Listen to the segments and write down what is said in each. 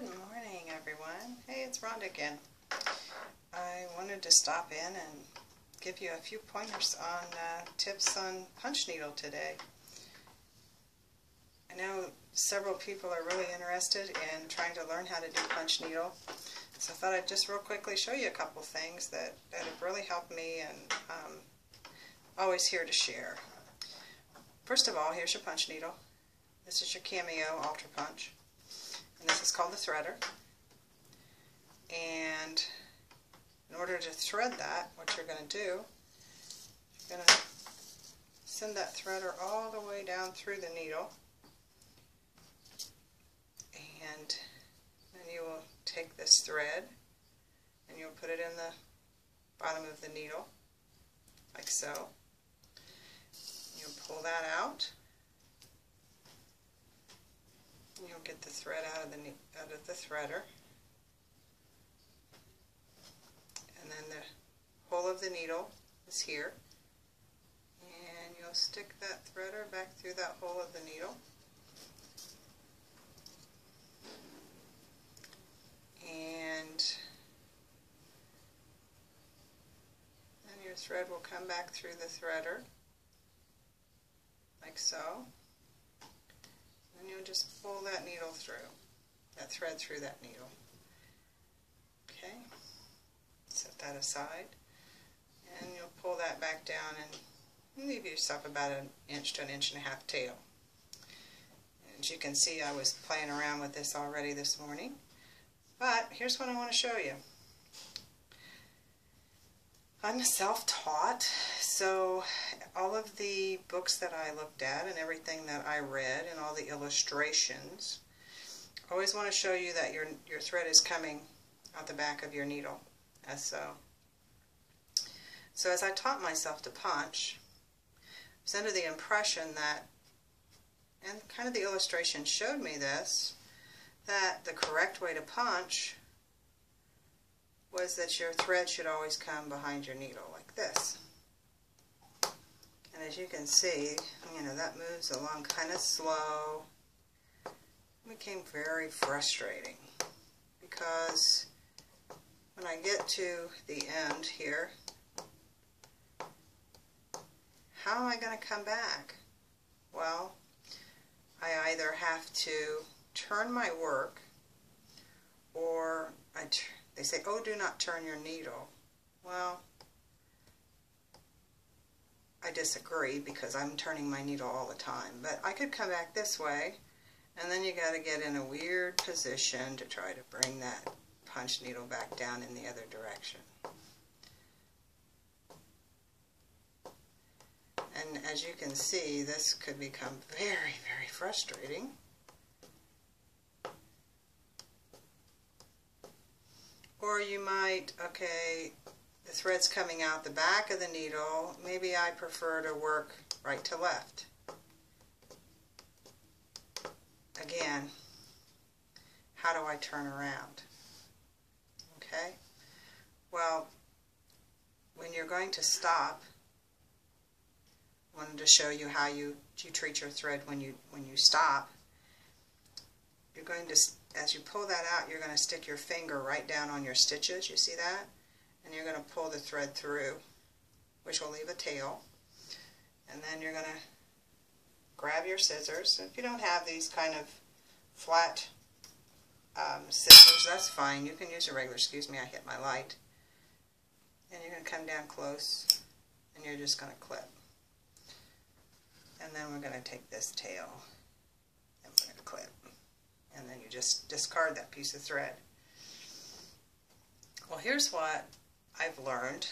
Good morning, everyone. Hey, it's Rhonda again. I wanted to stop in and give you a few pointers on tips on punch needle today. I know several people are really interested in trying to learn how to do punch needle, so I thought I'd just real quickly show you a couple things that have really helped me, and always here to share. First of all, here's your punch needle. This is your Cameo Ultra Punch, and this is called the threader. And in order to thread that, what you're going to do, you're going to send that threader all the way down through the needle, and then you will take this thread and you'll put it in the bottom of the needle, like so. You'll pull that out, and you'll get the thread out of the threader. And then the hole of the needle is here, and you'll stick that threader back through that hole of the needle, and then your thread will come back through the threader, like so, and you'll just pull that needle through, that thread through that needle. Okay. Set that aside, and you'll pull that back down and leave yourself about 1 inch to 1.5 inch tail. As you can see, I was playing around with this already this morning, but here's what I want to show you. I'm self-taught, so all of the books that I looked at and everything that I read and all the illustrations, I always want to show you that your thread is coming out the back of your needle. So as I taught myself to punch, I was under the impression that, and kind of the illustration showed me this, that the correct way to punch was that your thread should always come behind your needle, like this. And as you can see, you know, that moves along kind of slow. It became very frustrating, because when I get to the end here, how am I going to come back? Well, I either have to turn my work, or they say, oh, do not turn your needle. Well, I disagree, because I'm turning my needle all the time, but I could come back this way, and then you got to get in a weird position to try to bring that punch needle back down in the other direction. And as you can see, this could become very, very frustrating. Or you might, okay, the thread's coming out the back of the needle, maybe I prefer to work right to left. Again, how do I turn around? Okay? Well, when you're going to stop, I wanted to show you how you treat your thread when you stop. You're going to, as you pull that out, you're going to stick your finger right down on your stitches, you see that? And you're going to pull the thread through, which will leave a tail. And then you're going to grab your scissors. And if you don't have these kind of flat scissors, that's fine. You can use a regular, excuse me, I hit my light. And you're going to come down close, and you're just going to clip. And then we're going to take this tail, and we're going to clip. And then you just discard that piece of thread. Well, here's what I've learned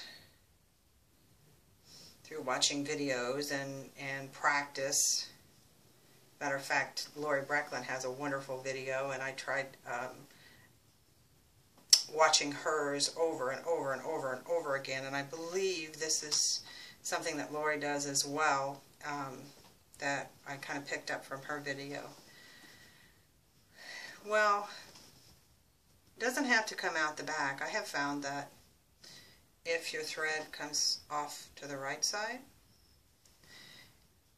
through watching videos and practice. Matter of fact, Lori Brecklin has a wonderful video, and I tried watching hers over and over and over and over again, and I believe this is something that Lori does as well, that I kind of picked up from her video. Well, it doesn't have to come out the back. I have found that if your thread comes off to the right side,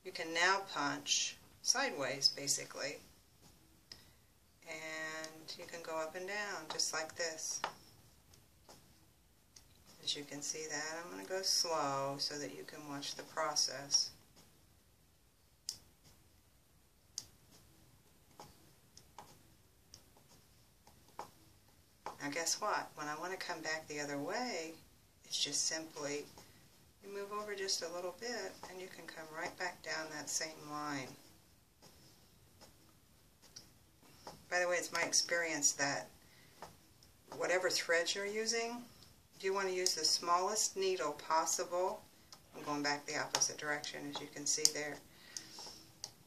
you can now punch sideways, basically, and you can go up and down just like this. As you can see that, I'm going to go slow so that you can watch the process. Now guess what? When I want to come back the other way, it's just simply you move over just a little bit and you can come right back down that same line. By the way, it's my experience that whatever threads you're using, you want to use the smallest needle possible. I'm going back the opposite direction, as you can see there.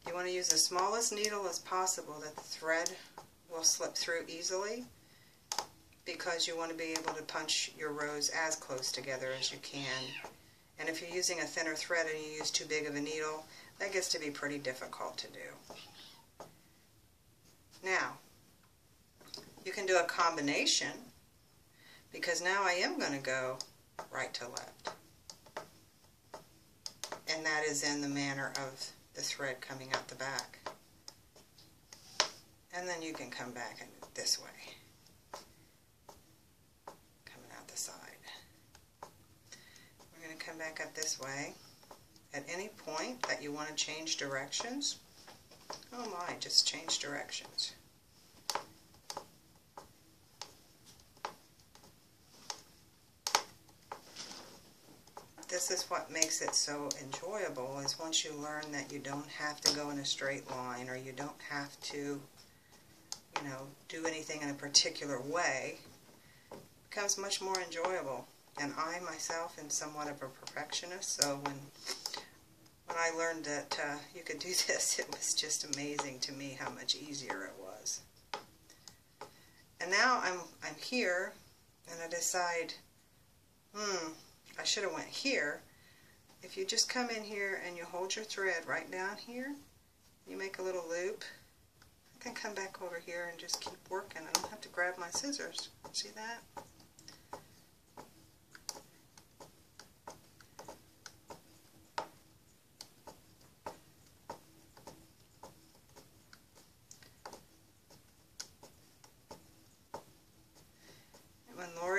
You want to use the smallest needle as possible that the thread will slip through easily, because you want to be able to punch your rows as close together as you can. And if you're using a thinner thread and you use too big of a needle, that gets to be pretty difficult to do. Now, you can do a combination, because now I am going to go right to left. And that is in the manner of the thread coming out the back. And then you can come back and this way. Come back up this way. At any point that you want to change directions, oh my, just change directions. This is what makes it so enjoyable, is once you learn that you don't have to go in a straight line, or you don't have to, you know, do anything in a particular way, it becomes much more enjoyable. And I myself am somewhat of a perfectionist, so when I learned that you could do this, it was just amazing to me how much easier it was. And now I'm here, and I decide, I should have went here. If you just come in here and you hold your thread right down here, you make a little loop. I can come back over here and just keep working. I don't have to grab my scissors. See that?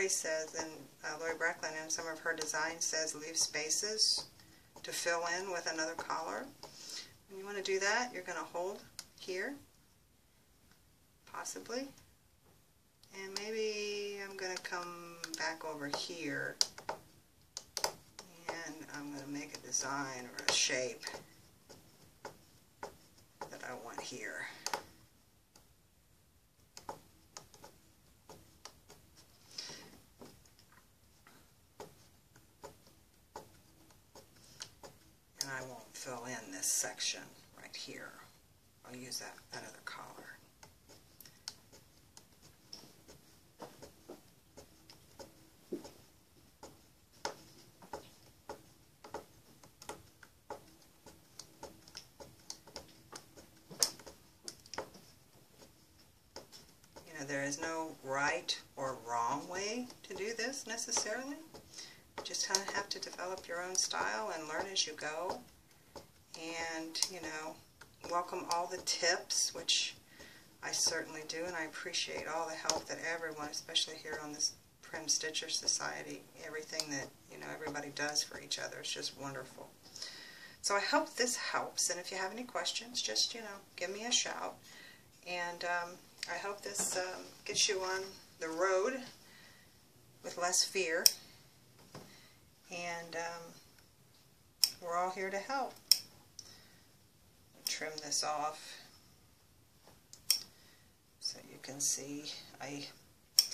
Says, and Lori Brecklin in some of her designs says, leave spaces to fill in with another collar. When you want to do that, you're going to hold here, possibly, and maybe I'm going to come back over here, and I'm going to make a design or a shape that I want here. Fill in this section right here. I'll use that another collar. You know, there is no right or wrong way to do this necessarily. You just kind of have to develop your own style and learn as you go. And, you know, welcome all the tips, which I certainly do, and I appreciate all the help that everyone, especially here on this Prim Stitcher Society, everything that, you know, everybody does for each other is just wonderful. So I hope this helps, and if you have any questions, just, you know, give me a shout. And I hope this gets you on the road with less fear, and we're all here to help. Trim this off so you can see I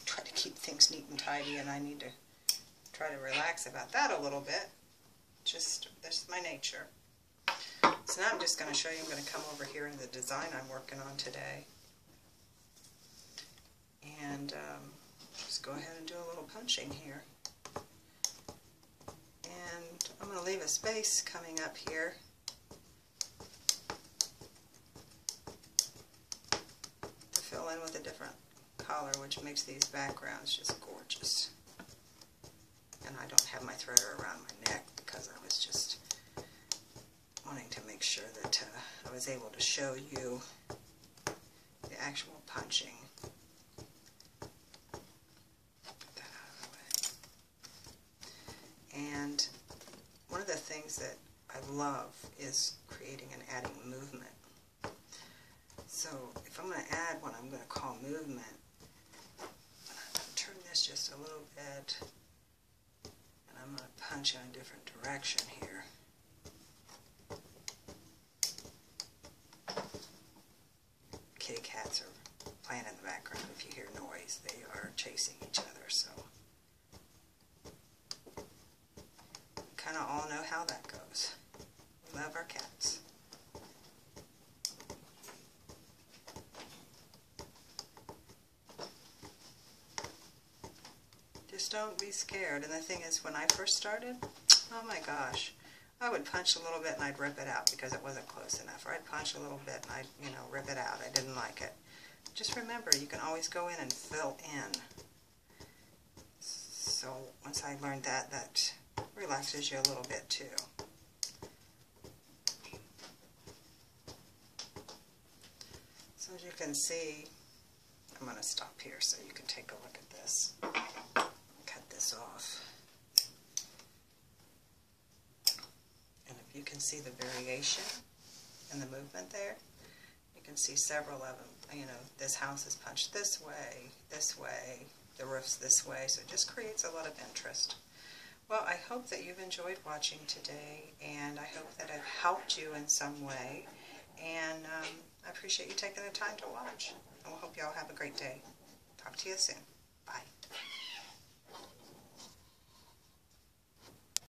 try to keep things neat and tidy, and I need to try to relax about that a little bit. Just, that's my nature. So now I'm just going to show you, I'm going to come over here in the design I'm working on today. And just go ahead and do a little punching here. And I'm going to leave a space coming up here. Fill in with a different color, which makes these backgrounds just gorgeous. And I don't have my threader around my neck because I was just wanting to make sure that I was able to show you the actual punching. Put that out of the way. And one of the things that I love is creating and adding movement. So if I'm going to add what I'm going to call movement, I'm going to turn this just a little bit, and I'm going to punch in a different direction here. Kitty cats are playing in the background. If you hear noise, they are chasing each other, so we kind of all know how that goes. We love our cats. Just don't be scared. And the thing is, when I first started, oh my gosh, I would punch a little bit and I'd rip it out because it wasn't close enough. Or I'd punch a little bit and I'd, you know, rip it out. I didn't like it. Just remember, you can always go in and fill in. So once I learned that, that relaxes you a little bit too. So as you can see, I'm going to stop here so you can take a look at this. This off, and if you can see the variation in the movement there, you can see several of them. You know, this house is punched this way, the roof's this way, so it just creates a lot of interest. Well, I hope that you've enjoyed watching today, and I hope that I've helped you in some way, and I appreciate you taking the time to watch, and we'll hope you all have a great day. Talk to you soon.